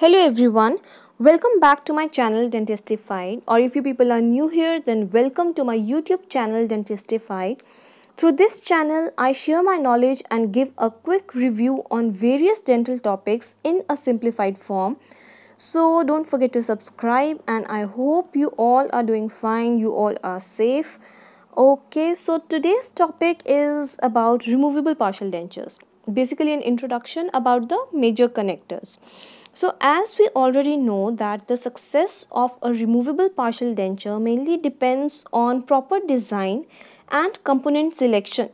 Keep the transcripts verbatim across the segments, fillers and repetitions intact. Hello everyone, welcome back to my channel Dentistified, or if you people are new here then welcome to my YouTube channel Dentistified. Through this channel I share my knowledge and give a quick review on various dental topics in a simplified form. So don't forget to subscribe and I hope you all are doing fine, you all are safe. Okay, so today's topic is about removable partial dentures. Basically an introduction about the major connectors. So as we already know that the success of a removable partial denture mainly depends on proper design and component selection,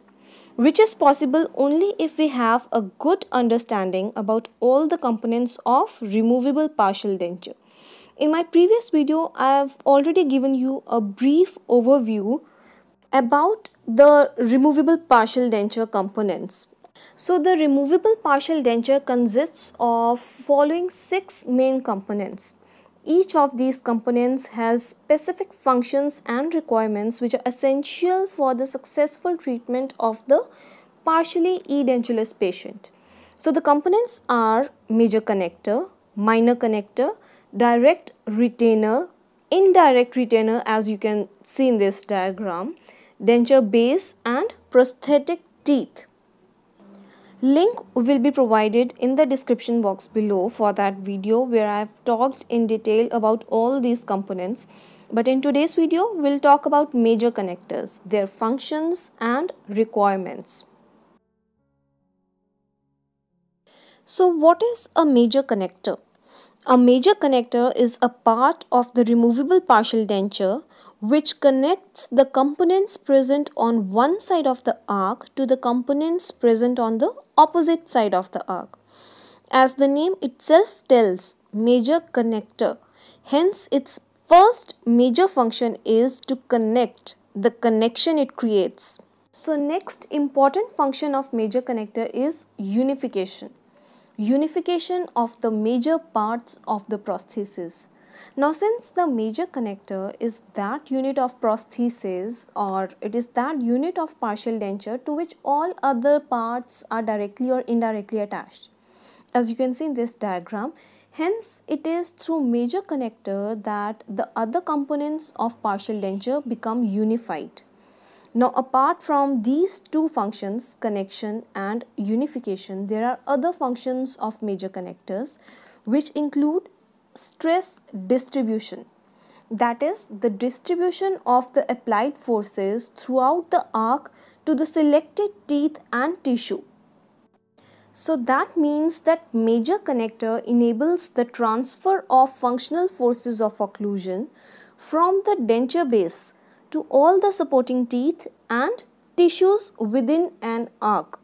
which is possible only if we have a good understanding about all the components of removable partial denture. In my previous video, I have already given you a brief overview about the removable partial denture components. So the removable partial denture consists of following six main components. Each of these components has specific functions and requirements which are essential for the successful treatment of the partially edentulous patient. So the components are major connector, minor connector, direct retainer, indirect retainer as you can see in this diagram, denture base and prosthetic teeth. Link will be provided in the description box below for that video where I have talked in detail about all these components. But in today's video, we'll talk about major connectors, their functions and requirements. So what is a major connector? A major connector is a part of the removable partial denture which connects the components present on one side of the arc to the components present on the opposite side of the arc. As the name itself tells, major connector. Hence, its first major function is to connect, the connection it creates. So next important function of major connector is unification. Unification of the major parts of the prosthesis. Now, since the major connector is that unit of prosthesis, or it is that unit of partial denture to which all other parts are directly or indirectly attached, as you can see in this diagram, hence it is through major connector that the other components of partial denture become unified. Now, apart from these two functions, connection and unification, there are other functions of major connectors which include stress distribution, that is the distribution of the applied forces throughout the arc to the selected teeth and tissue. So that means that major connector enables the transfer of functional forces of occlusion from the denture base to all the supporting teeth and tissues within an arc.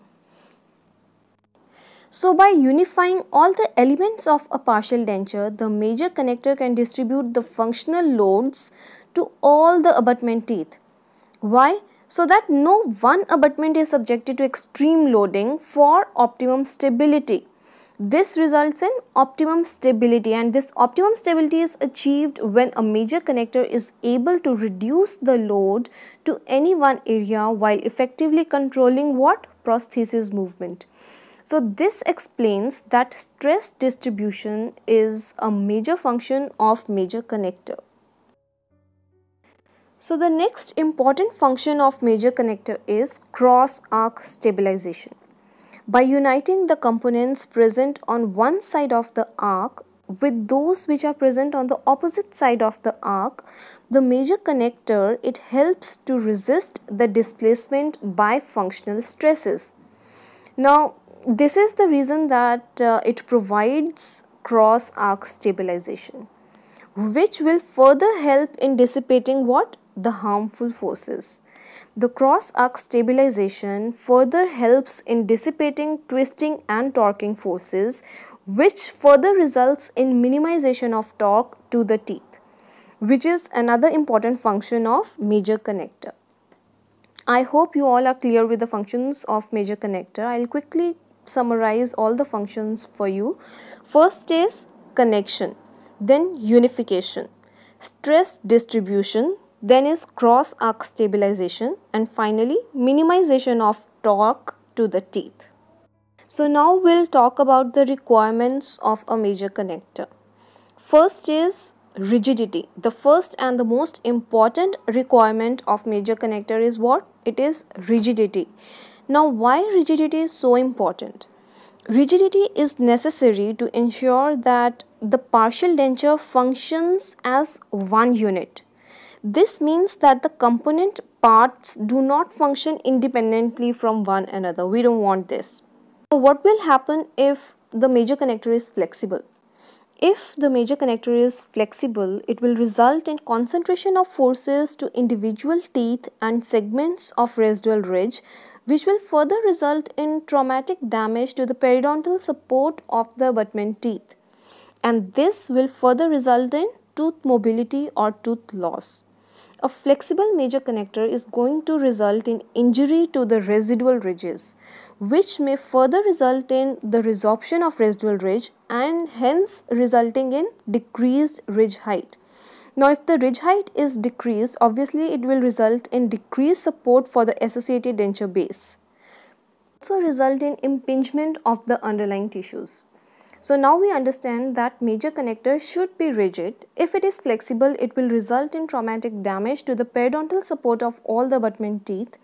So by unifying all the elements of a partial denture, the major connector can distribute the functional loads to all the abutment teeth. Why? So that no one abutment is subjected to extreme loading for optimum stability. This results in optimum stability, and this optimum stability is achieved when a major connector is able to reduce the load to any one area while effectively controlling what? Prosthesis movement. So this explains that stress distribution is a major function of major connector. So the next important function of major connector is cross-arc stabilization. By uniting the components present on one side of the arc with those which are present on the opposite side of the arc, the major connector, it helps to resist the displacement by functional stresses. Now, this is the reason that uh, it provides cross arc stabilization, which will further help in dissipating what? The harmful forces. The cross arc stabilization further helps in dissipating twisting and torquing forces, which further results in minimization of torque to the teeth, which is another important function of major connector. I hope you all are clear with the functions of major connector. I'll quickly summarize all the functions for you. First is connection, then unification, stress distribution, then is cross arc stabilization, and finally minimization of torque to the teeth. So now we'll talk about the requirements of a major connector. First is rigidity. The first and the most important requirement of major connector is what? It is rigidity. Now why rigidity is so important? Rigidity is necessary to ensure that the partial denture functions as one unit. This means that the component parts do not function independently from one another. We don't want this. What will happen if the major connector is flexible? If the major connector is flexible, it will result in concentration of forces to individual teeth and segments of residual ridge, which will further result in traumatic damage to the periodontal support of the abutment teeth. And this will further result in tooth mobility or tooth loss. A flexible major connector is going to result in injury to the residual ridges, which may further result in the resorption of residual ridge and hence resulting in decreased ridge height. Now, if the ridge height is decreased, obviously it will result in decreased support for the associated denture base. It also result in impingement of the underlying tissues. So now we understand that major connector should be rigid. If it is flexible, it will result in traumatic damage to the periodontal support of all the abutment teeth.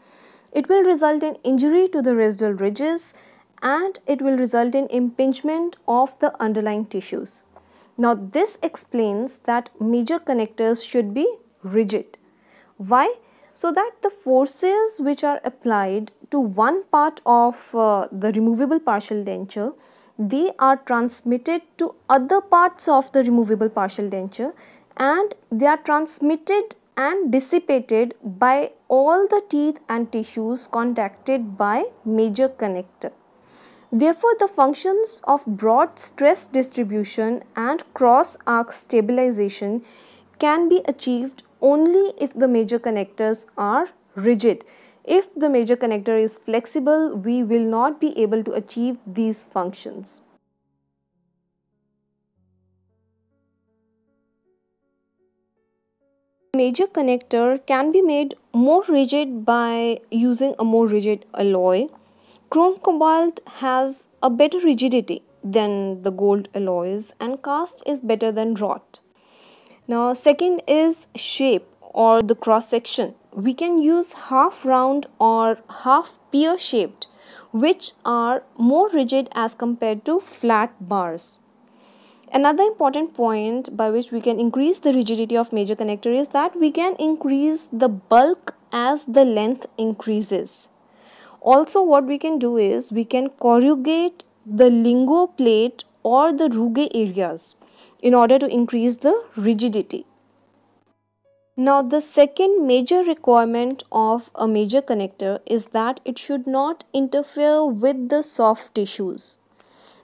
It will result in injury to the residual ridges and it will result in impingement of the underlying tissues. Now this explains that major connectors should be rigid. Why? So that the forces which are applied to one part of uh, the removable partial denture, they are transmitted to other parts of the removable partial denture and they are transmitted and dissipated by all the teeth and tissues contacted by major connector. Therefore, the functions of broad stress distribution and cross arc stabilization can be achieved only if the major connectors are rigid. If the major connector is flexible, we will not be able to achieve these functions. Major connector can be made more rigid by using a more rigid alloy. Chrome cobalt has a better rigidity than the gold alloys and cast is better than wrought. Now, second is shape or the cross section. We can use half round or half pear shaped, which are more rigid as compared to flat bars. Another important point by which we can increase the rigidity of major connector is that we can increase the bulk as the length increases. Also, what we can do is we can corrugate the lingo plate or the rugae areas in order to increase the rigidity. Now, the second major requirement of a major connector is that it should not interfere with the soft tissues.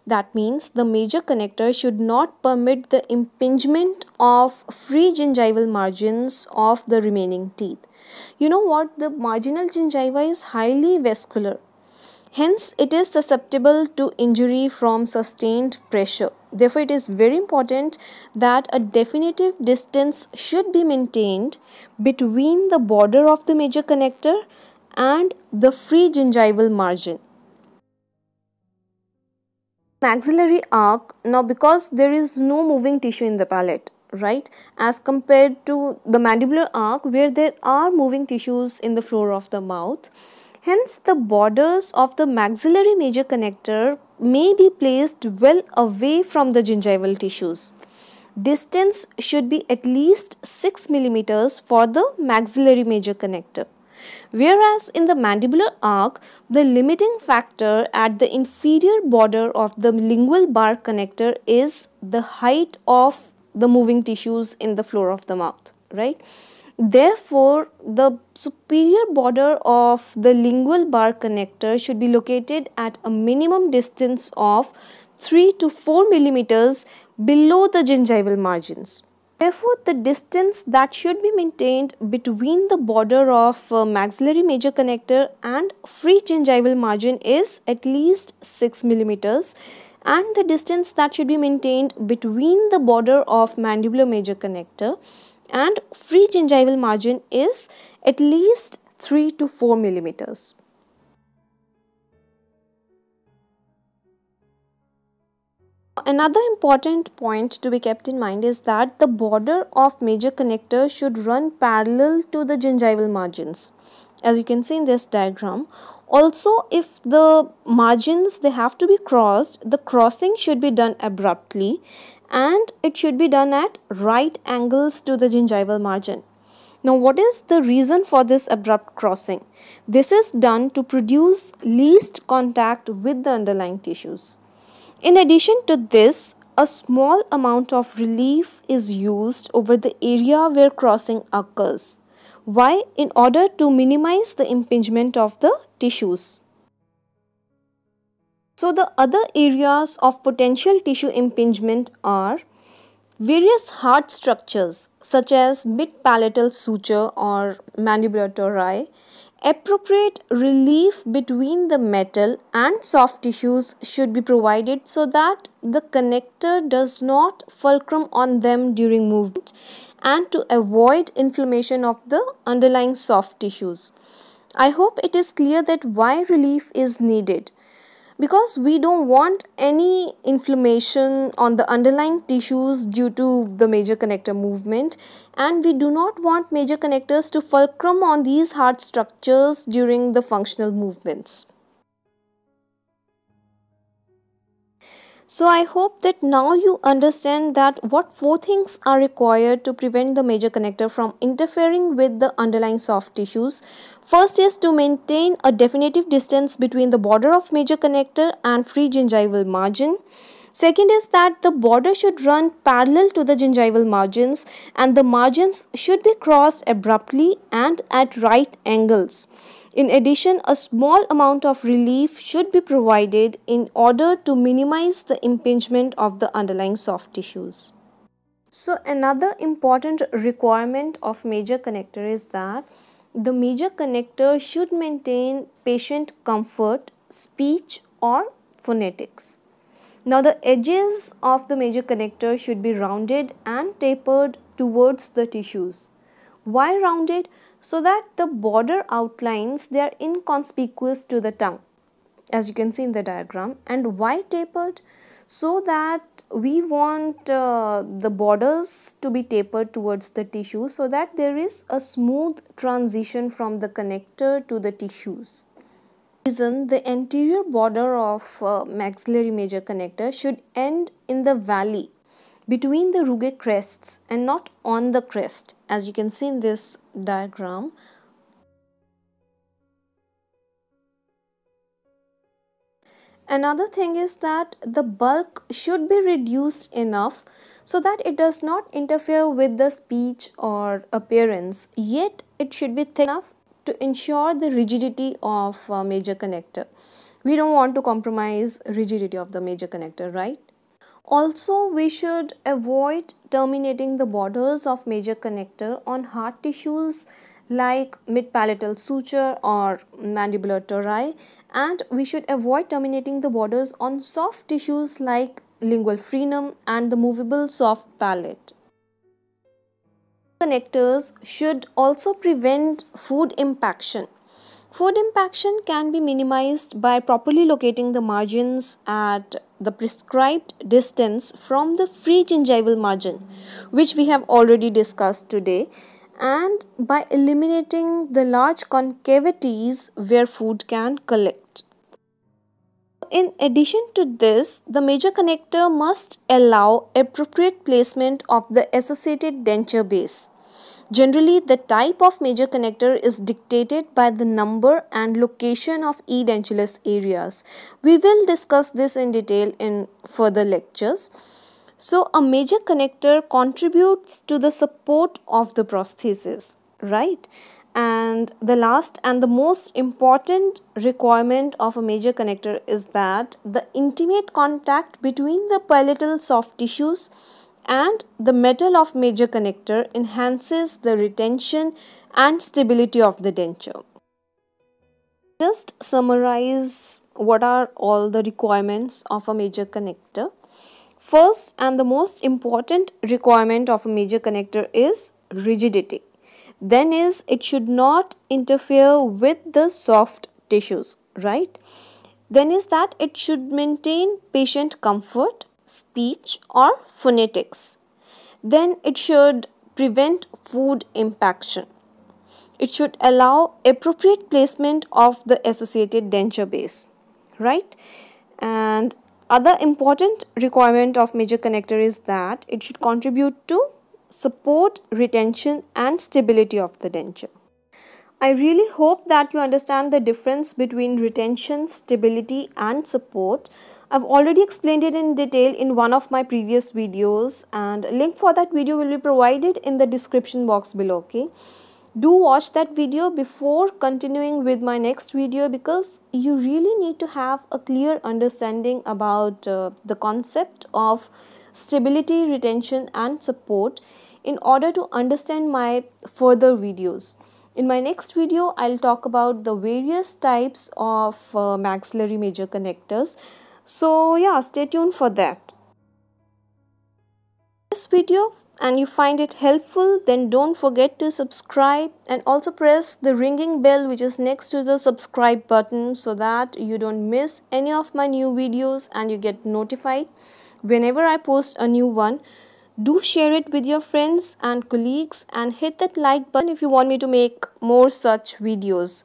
That means the major connector should not permit the impingement of free gingival margins of the remaining teeth. You know what? The marginal gingiva is highly vascular. Hence, it is susceptible to injury from sustained pressure. Therefore, it is very important that a definitive distance should be maintained between the border of the major connector and the free gingival margin. Maxillary arc, now because there is no moving tissue in the palate, right? As compared to the mandibular arc where there are moving tissues in the floor of the mouth. Hence, the borders of the maxillary major connector may be placed well away from the gingival tissues. Distance should be at least six millimeters for the maxillary major connector. Whereas in the mandibular arc, the limiting factor at the inferior border of the lingual bar connector is the height of the moving tissues in the floor of the mouth, right? Therefore, the superior border of the lingual bar connector should be located at a minimum distance of three to four millimeters below the gingival margins. Therefore, the distance that should be maintained between the border of uh, maxillary major connector and free gingival margin is at least six millimeters, and the distance that should be maintained between the border of mandibular major connector and free gingival margin is at least three to four millimeters. Another important point to be kept in mind is that the border of major connector should run parallel to the gingival margins, as you can see in this diagram. Also, if the margins, they have to be crossed, the crossing should be done abruptly and it should be done at right angles to the gingival margin. Now, what is the reason for this abrupt crossing? This is done to produce least contact with the underlying tissues. In addition to this, a small amount of relief is used over the area where crossing occurs. Why? In order to minimize the impingement of the tissues. So, the other areas of potential tissue impingement are various hard structures such as mid-palatal suture or mandibular tori. Appropriate relief between the metal and soft tissues should be provided so that the connector does not fulcrum on them during movement and to avoid inflammation of the underlying soft tissues. I hope it is clear that why relief is needed. Because we don't want any inflammation on the underlying tissues due to the major connector movement, and we do not want major connectors to fulcrum on these hard structures during the functional movements. So I hope that now you understand that what four things are required to prevent the major connector from interfering with the underlying soft tissues. First is to maintain a definitive distance between the border of major connector and free gingival margin. Second is that the border should run parallel to the gingival margins and the margins should be crossed abruptly and at right angles. In addition, a small amount of relief should be provided in order to minimize the impingement of the underlying soft tissues. So, another important requirement of major connector is that the major connector should maintain patient comfort, speech or phonetics. Now, the edges of the major connector should be rounded and tapered towards the tissues. Why rounded? So that the border outlines, they are inconspicuous to the tongue, as you can see in the diagram. And why tapered? So that we want uh, the borders to be tapered towards the tissue so that there is a smooth transition from the connector to the tissues. Reason, the anterior border of uh, maxillary major connector should end in the valley between the rugae crests and not on the crest, as you can see in this diagram. Another thing is that the bulk should be reduced enough so that it does not interfere with the speech or appearance, yet it should be thick enough to ensure the rigidity of uh, major connector. We don't want to compromise rigidity of the major connector, right? Also, we should avoid terminating the borders of major connector on hard tissues like mid-palatal suture or mandibular tori, and we should avoid terminating the borders on soft tissues like lingual frenum and the movable soft palate. Connectors should also prevent food impaction. Food impaction can be minimized by properly locating the margins at the prescribed distance from the free gingival margin, which we have already discussed today, and by eliminating the large concavities where food can collect. In addition to this, the major connector must allow appropriate placement of the associated denture base. Generally, the type of major connector is dictated by the number and location of edentulous areas. We will discuss this in detail in further lectures. So, a major connector contributes to the support of the prosthesis, right? And the last and the most important requirement of a major connector is that the intimate contact between the palatal soft tissues and the metal of major connector enhances the retention and stability of the denture. Just summarize what are all the requirements of a major connector. First and the most important requirement of a major connector is rigidity. Then is it should not interfere with the soft tissues, right? Then is that it should maintain patient comfort, speech, or phonetics. Then it should prevent food impaction. It should allow appropriate placement of the associated denture base, right? And other important requirement of major connector is that it should contribute to support, retention and stability of the denture. I really hope that you understand the difference between retention, stability and support. I've already explained it in detail in one of my previous videos, and a link for that video will be provided in the description box below, okay? Do watch that video before continuing with my next video, because you really need to have a clear understanding about uh, the concept of stability, retention and support in order to understand my further videos. In my next video, I'll talk about the various types of uh, maxillary major connectors. So yeah, stay tuned for that. This video and you find it helpful, then don't forget to subscribe and also press the ringing bell which is next to the subscribe button, so that you don't miss any of my new videos and you get notified whenever I post a new one. Do share it with your friends and colleagues and hit that like button if you want me to make more such videos.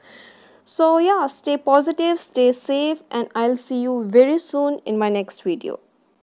So yeah, stay positive, stay safe, and I'll see you very soon in my next video.